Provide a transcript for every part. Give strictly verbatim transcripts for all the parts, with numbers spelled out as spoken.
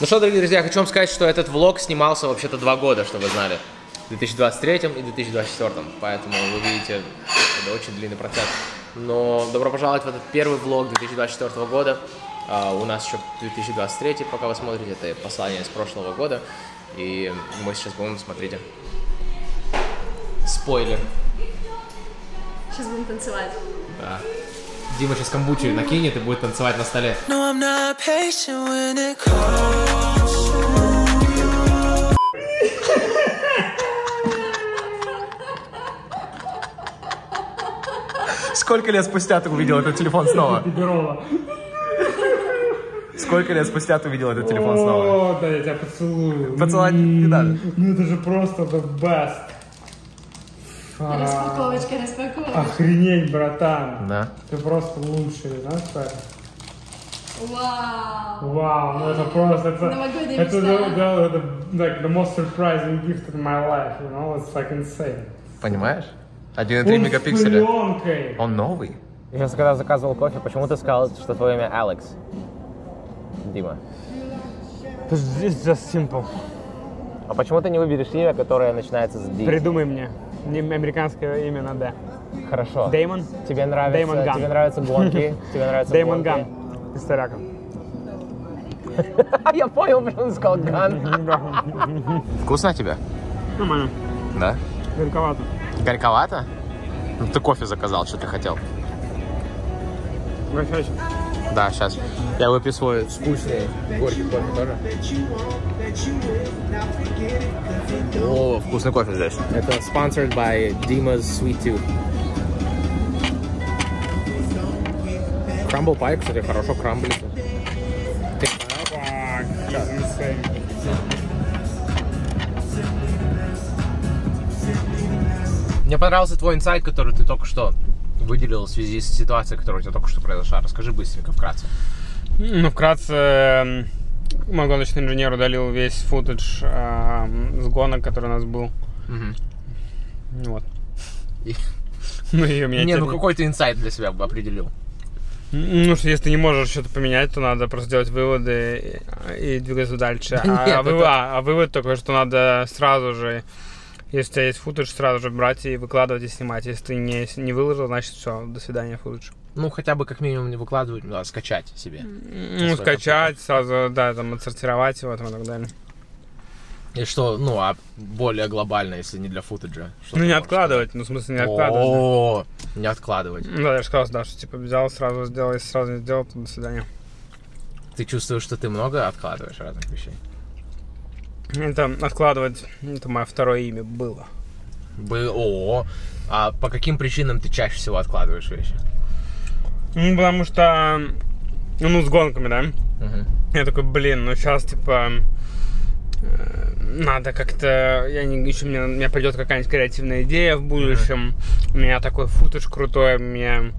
Ну что, дорогие друзья, хочу вам сказать, что этот влог снимался вообще-то два года, чтобы вы знали. В две тысячи двадцать третьем и две тысячи двадцать четвёртом. Поэтому вы видите, это очень длинный процесс. Но добро пожаловать в этот первый влог две тысячи двадцать четвёртого года. Uh, у нас еще две тысячи двадцать третий, пока вы смотрите, это послание из прошлого года. И мы сейчас будем, смотрите, спойлер. Сейчас будем танцевать. Да. Дима сейчас камбучу накинет и будет танцевать на столе. Сколько лет спустя ты увидел этот телефон снова? Сколько лет спустя ты увидел этот телефон снова? О, да, я тебя поцелую. Поцеловать не надо. Ну это же просто the best. Распаковочка, распаковочка. Охренеть, братан. Да. Ты просто лучший, знаешь так? Вау. Вау, ну это просто, это... Это like the most surprising gift in my life, you know, it's like insane. Понимаешь? одна целая три мегапикселя. Он новый. Я сейчас, когда заказывал кофе, почему ты сказал, что твое имя Алекс? Дима. Здесь just simple. А почему ты не выберешь имя, которое начинается с D? Придумай мне. Мне американское имя на D. Хорошо. Дэймон. Тебе нравится. Дэймон Ган. Тебе нравятся гонки. Тебе нравятся. Дэймон Ган. Пистоляко. Я понял, почему ты сказал Ган. Вкусно тебе? Нормально. Да? Горьковато. Горьковато? Ну ты кофе заказал, что ты хотел? Горьковато. Да, сейчас. Я выпью свой вкусный горький кофе тоже. О, вкусный кофе здесь. Это sponsored by Dima's Sweet Too. Крамбл пай, кстати, хорошо крамблится. Мне понравился твой инсайт, который ты только что выделил в связи с ситуацией, которая у тебя только что произошла. Расскажи быстренько, вкратце. Ну, вкратце, мой гоночный инженер удалил весь футаж э, с гонок, который у нас был. Угу. Вот. И... Ну, и у меня не, тянет. Ну какой ты инсайт для себя бы определил? Ну, что если ты не можешь что-то поменять, то надо просто делать выводы и, и двигаться дальше. А, Нет, а, вывод, это... а вывод такой, что надо сразу же... Если у тебя есть футаж, сразу же брать и выкладывать и снимать. Если ты не, не выложил, значит все, до свидания, футаж. Ну, хотя бы как минимум не выкладывать, ну, а скачать себе. Ну, скачать, сразу, да, там, отсортировать его, там, и так далее. И что, ну, а более глобально, если не для футажа? Ну, не откладывать, сказать? ну, в смысле, не откладывать. О-о-о, да. Не откладывать. Ну, да, я же сказал, да, что, типа, взял, сразу сделал, если сразу не сделал, то до свидания. Ты чувствуешь, что ты много откладываешь разных вещей? Это откладывать, это мое второе имя было. Было. А по каким причинам ты чаще всего откладываешь вещи? Ну, потому что, ну, с гонками, да? Uh-huh. Я такой, блин, ну сейчас, типа, надо как-то, я не, еще мне, мне придет какая-нибудь креативная идея в будущем. Uh-huh. У меня такой футаж крутой, мне...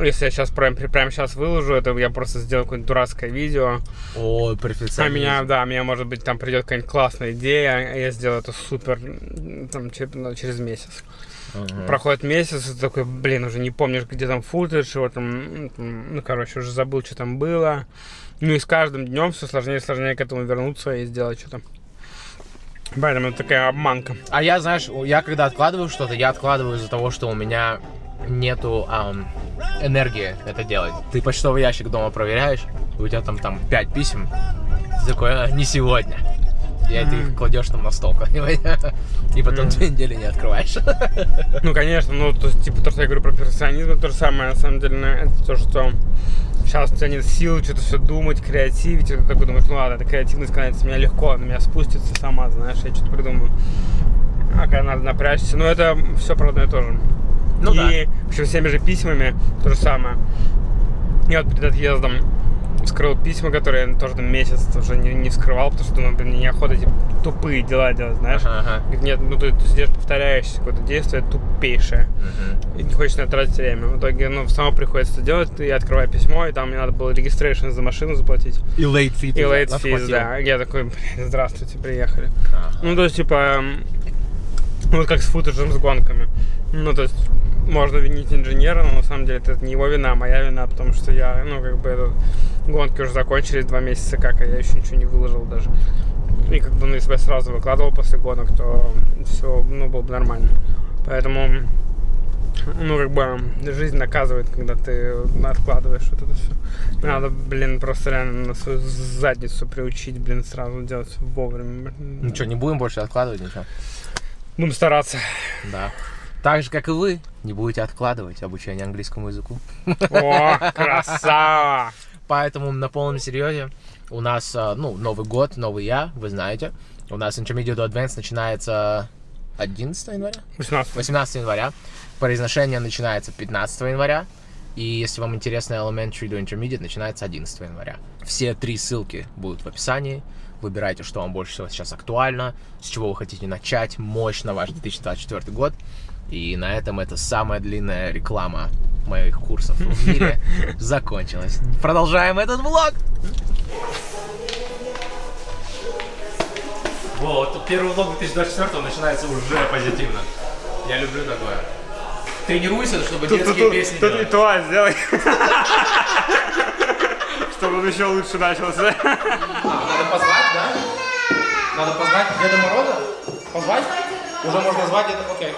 Если я сейчас прям, прям сейчас выложу, это я просто сделаю какое-нибудь дурацкое видео. О, перфекционизм. А меня, да, меня, может быть, там придет какая-нибудь классная идея, я сделаю это супер там, через месяц. Ага. Проходит месяц, и такой, блин, уже не помнишь, где там футаж, вот там, ну, короче, уже забыл, что там было. Ну и с каждым днем все сложнее и сложнее к этому вернуться и сделать что-то. Поэтому это такая обманка. А я, знаешь, я когда откладываю что-то, я откладываю из-за того, что у меня нету эм, энергии это делать. Ты почтовый ящик дома проверяешь, у тебя там, там пять писем, ты такой, а, не сегодня. И mm. ты их кладешь там на стол, и потом mm. две недели не открываешь. Ну, конечно, ну, то есть, типа, то, что я говорю про перфекционизм, то же самое, на самом деле, это то, что сейчас у тебя нет сил что-то все думать, креативить, и ты такой думаешь, ну ладно, эта креативность, конечно, с меня легко, она меня спустится сама, знаешь, я что-то придумаю. А когда надо напрячься, ну, это все про одно и то же. Ну, и да. Общем, с теми же письмами то же самое. Я вот перед отъездом вскрыл письма, которые я тоже там месяц уже не, не вскрывал, потому что, ну, блин, мне неохота эти тупые дела делать, знаешь. Ага, ага. Нет, ну ты, ты сидишь, повторяешься, какое-то действие тупейшее. Ага. И не хочешь на это тратить время. В итоге, ну, само приходится делать, я открываю письмо, и там мне надо было регистрейшн за машину заплатить. И late fees. И late fees, да. Я такой, блин, здравствуйте, приехали. Ага. Ну, то есть, типа, вот как с футажем, с гонками. Ну, то есть, можно винить инженера, но на самом деле это не его вина, а моя вина, потому что я, ну, как бы, это, гонки уже закончились два месяца как, а я еще ничего не выложил даже. И как бы, ну, если бы я сразу выкладывал после гонок, то все, ну, было бы нормально. Поэтому, ну, как бы, жизнь наказывает, когда ты откладываешь вот это все. Надо, блин, просто реально на свою задницу приучить, блин, сразу делать вовремя. Ну что, не будем больше откладывать ничего? Будем стараться. Да. Так же, как и вы, не будете откладывать обучение английскому языку. О, красава! Поэтому на полном серьезе у нас, ну, Новый год, новый я, вы знаете. У нас Intermediate to Advanced начинается одиннадцатого января? восемнадцатого. восемнадцатого января. Произношение начинается пятнадцатого января. И если вам интересно, Elementary to Intermediate начинается одиннадцатого января. Все три ссылки будут в описании. Выбирайте, что вам больше всего сейчас актуально, с чего вы хотите начать. Мощно ваш две тысячи двадцать четвёртый год. И на этом это самая длинная реклама моих курсов в мире закончилась. Продолжаем этот влог! Вот, первый влог две тысячи двадцать четвёртого начинается уже позитивно. Я люблю такое. Тренируйся, чтобы детские песни делать. Тут ритуал сделай. Чтобы он еще лучше начался. Надо позвать, да? Надо позвать Деда Мороза? Позвать? Уже можно звать Деда, окей.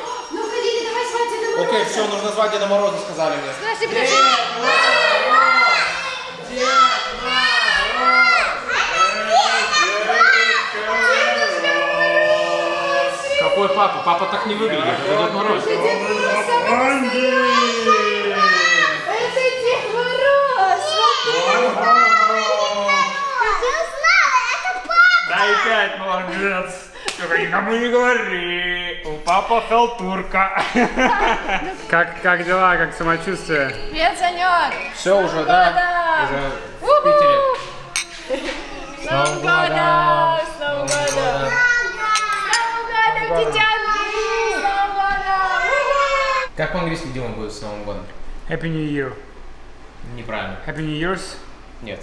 Окей, все, нужно звать Деда Мороза, сказали мне. Дед Мороз! Дед Мороз! Какой папа? Папа так не выглядит, это Дед Мороз. Это Дед Мороз! Ты узнала, это папа! Да и пять, молодец! Только никому не говори! Папа халтурка. Как, как дела, как самочувствие? Привет, Санёк! Все уже, да? Уже в Питере. С Новым годом! С Новым годом! С Новым годом, детянки! С Новым годом! Как по-английски Дима будет с Новым годом? Happy New Year. Неправильно. Happy New Year's? Нет.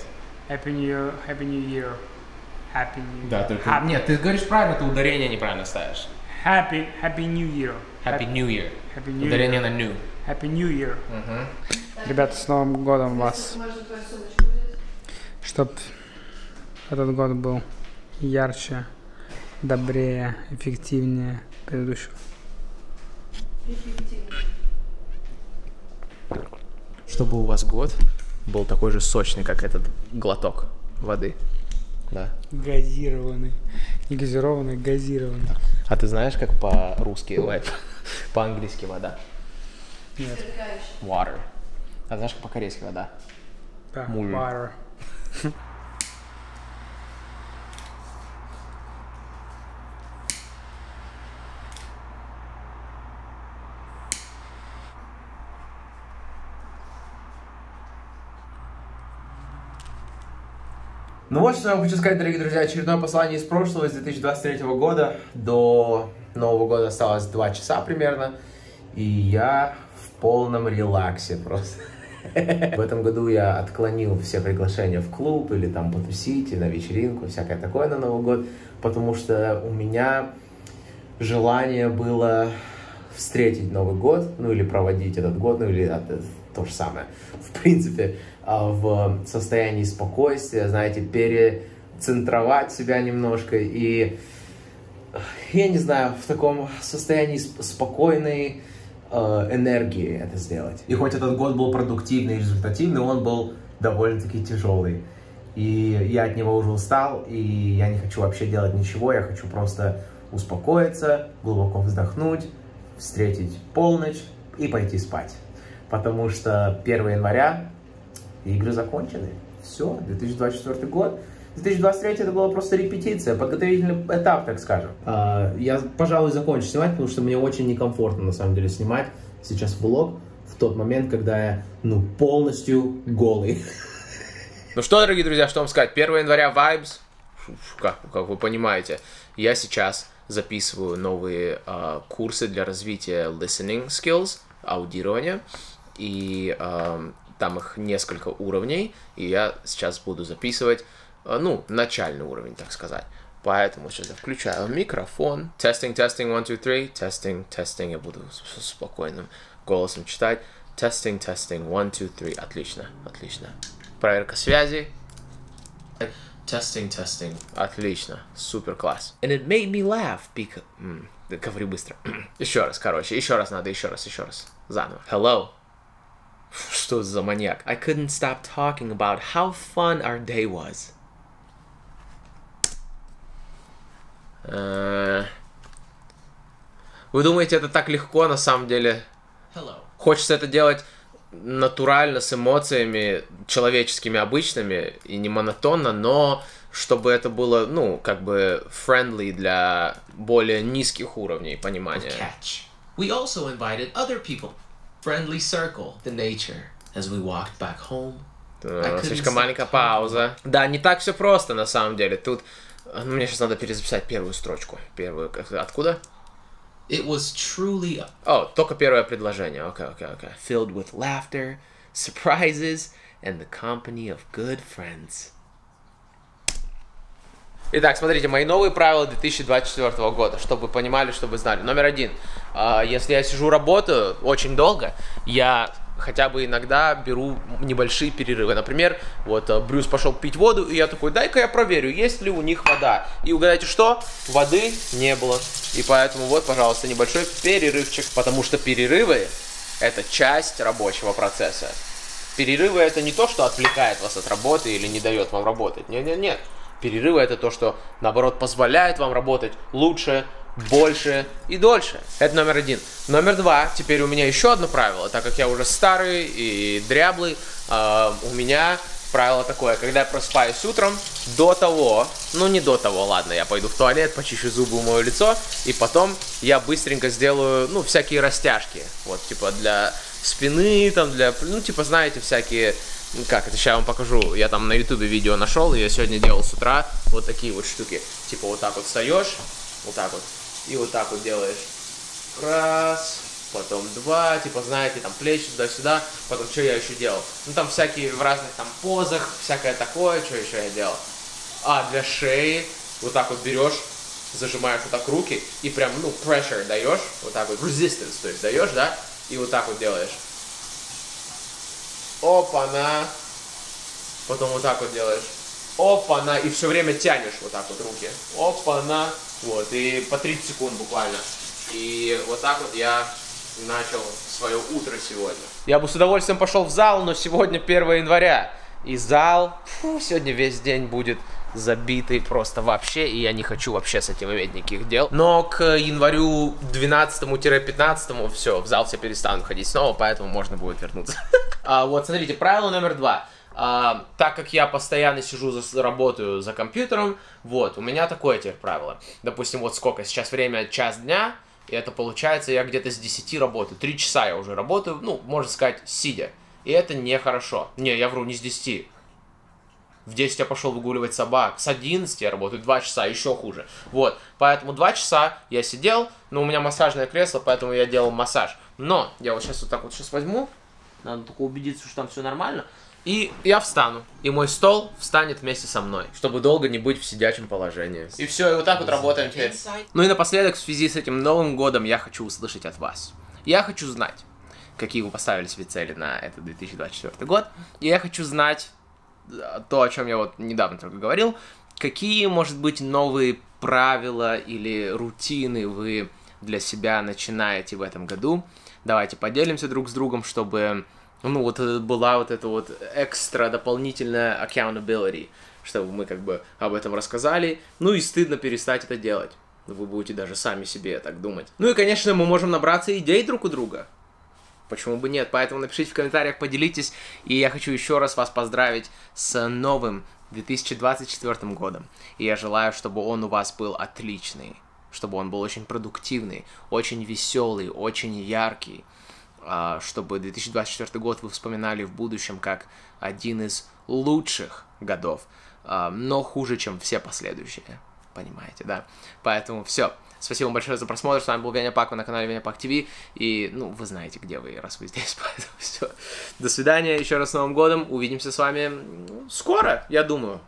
Happy New Year. Happy New Year. Happy New Year. Да, только... Нет, ты говоришь правильно, ты ударение неправильно ставишь. Happy, happy New Year. Happy New Year. Happy New Year. Ударение на new. Happy New Year. Угу. Ребята, с Новым годом вас. Чтоб этот год был ярче, добрее, эффективнее предыдущего. Чтобы у вас год был такой же сочный, как этот глоток воды. Да. Газированный. Не газированный, газированный. А ты знаешь, как по-русски по-английски вода? Нет. Water. А знаешь, как по-корейски вода? Да, water. Ну вот, что я вам хочу сказать, дорогие друзья, очередное послание из прошлого, из две тысячи двадцать третьего года. До Нового года осталось два часа примерно, и я в полном релаксе просто. В этом году я отклонил все приглашения в клуб или там потусить, и на вечеринку, всякое такое на Новый год, потому что у меня желание было встретить Новый год, ну или проводить этот год, ну или... то же самое, в принципе, в состоянии спокойствия, знаете, перецентровать себя немножко. И, я не знаю, в таком состоянии спокойной энергии это сделать. И хоть этот год был продуктивный и результативный, он был довольно-таки тяжелый. И я от него уже устал, и я не хочу вообще делать ничего, я хочу просто успокоиться, глубоко вздохнуть, встретить полночь и пойти спать. Потому что первого января игры закончены. Все, две тысячи двадцать четвёртый год. две тысячи двадцать третий это была просто репетиция, подготовительный этап, так скажем. Я, пожалуй, закончу снимать, потому что мне очень некомфортно, на самом деле, снимать сейчас влог в тот момент, когда я, ну, полностью голый. Ну что, дорогие друзья, что вам сказать? первого января вайбс, как, как вы понимаете, я сейчас записываю новые uh, курсы для развития listening skills, аудирования. И э, там их несколько уровней, и я сейчас буду записывать, э, ну, начальный уровень, так сказать. Поэтому сейчас я включаю микрофон. Testing, testing, one, two, three. Testing, testing. Я буду спокойным голосом читать. Testing, testing, one, two, three. Отлично, отлично. Проверка связи. Testing, testing. Отлично. Супер класс. And it made me laugh because... Mm. Говорю быстро. еще раз, короче. Еще раз надо, еще раз, еще раз. Заново. Hello. Что за маньяк? I couldn't stop talking about how fun our day was. Uh... Вы думаете, это так легко, на самом деле? Hello. Хочется это делать... натурально, с эмоциями человеческими, обычными и не монотонно, но чтобы это было, ну, как бы friendly для более низких уровней понимания. Catch. We also invited other people. Friendly circle, the nature, as we walked back home. Uh, слишком маленькая пауза. Да, не так все просто, на самом деле. Тут... Ну, мне сейчас надо перезаписать первую строчку. Первую... Откуда? It was truly... Oh, только первое предложение. Okay, okay, okay. Filled with laughter, surprises, and the company of good friends. Итак, смотрите, мои новые правила две тысячи двадцать четвёртого года, чтобы вы понимали, чтобы вы знали. Номер один. Если я сижу, работаю очень долго, я... хотя бы иногда беру небольшие перерывы. Например, вот Брюс пошел пить воду, и я такой, дай-ка я проверю, есть ли у них вода. И угадайте что? Воды не было. И поэтому вот, пожалуйста, небольшой перерывчик. Потому что перерывы – это часть рабочего процесса. Перерывы – это не то, что отвлекает вас от работы или не дает вам работать. Нет-нет-нет. Перерывы – это то, что, наоборот, позволяет вам работать лучше, больше и дольше. Это номер один. Номер два. Теперь у меня еще одно правило. Так как я уже старый и дряблый, э, у меня правило такое. Когда я просыпаюсь утром, до того, ну не до того, ладно, я пойду в туалет, почищу зубы, умою лицо, и потом я быстренько сделаю, ну, всякие растяжки. Вот, типа, для спины, там, для, ну, типа, знаете, всякие... Как это? Сейчас я вам покажу. Я там на ютубе видео нашел, и я сегодня делал с утра вот такие вот штуки. Типа, вот так вот встаешь, вот так вот. И вот так вот делаешь раз, потом два, типа, знаете, там плечи туда-сюда, потом что я еще делал? Ну, там всякие в разных там позах, всякое такое, что еще я делал? А, для шеи вот так вот берешь, зажимаешь вот так руки и прям, ну, pressure даешь, вот так вот, resistance, то есть даешь, да, и вот так вот делаешь. Опа-на! Потом вот так вот делаешь. Опа-на! И все время тянешь вот так вот руки. Опа-на! Вот, и по тридцать секунд буквально. И вот так вот я начал свое утро сегодня. Я бы с удовольствием пошел в зал, но сегодня первое января. И зал, фу, сегодня весь день будет забитый просто вообще. И я не хочу вообще с этим иметь никаких дел. Но к январю двенадцатому-пятнадцатому все, в зал все перестанут ходить снова, поэтому можно будет вернуться. Вот, смотрите, правило номер два. Uh, так как я постоянно сижу, за, работаю за компьютером, вот, у меня такое теперь правило. Допустим, вот сколько, сейчас время час дня, и это получается, я где-то с десяти работаю, три часа я уже работаю, ну, можно сказать, сидя. И это нехорошо. Не, я вру, не с десяти. В десять я пошел выгуливать собак, с одиннадцати я работаю два часа, еще хуже. Вот, поэтому два часа я сидел, но у меня массажное кресло, поэтому я делал массаж. Но я вот сейчас вот так вот сейчас возьму, надо только убедиться, что там все нормально. И я встану, и мой стол встанет вместе со мной, чтобы долго не быть в сидячем положении. И все, и вот так вот работаем теперь. Ну и напоследок, в связи с этим Новым годом, я хочу услышать от вас. Я хочу знать, какие вы поставили себе цели на этот две тысячи двадцать четвёртый год. И я хочу знать то, о чем я вот недавно только говорил. Какие, может быть, новые правила или рутины вы для себя начинаете в этом году. Давайте поделимся друг с другом, чтобы... Ну, вот была вот эта вот экстра дополнительная accountability, чтобы мы как бы об этом рассказали. Ну и стыдно перестать это делать. Вы будете даже сами себе так думать. Ну и, конечно, мы можем набраться идей друг у друга. Почему бы нет? Поэтому напишите в комментариях, поделитесь. И я хочу еще раз вас поздравить с новым две тысячи двадцать четвёртым годом. И я желаю, чтобы он у вас был отличный. Чтобы он был очень продуктивный, очень веселый, очень яркий. Чтобы две тысячи двадцать четвёртый год вы вспоминали в будущем как один из лучших годов, но хуже, чем все последующие. Понимаете, да? Поэтому все. Спасибо вам большое за просмотр. С вами был Веня Пак, вы на канале Веня Пак ти ви. И, ну, вы знаете, где вы, раз вы здесь. Поэтому все. До свидания. Еще раз с Новым годом. Увидимся с вами скоро, я думаю.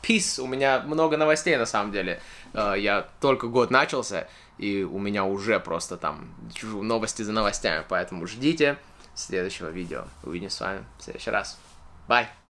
Peace. У меня много новостей, на самом деле. Я только год начался, и у меня уже просто там новости за новостями. Поэтому ждите следующего видео. Увидимся с вами в следующий раз. Bye!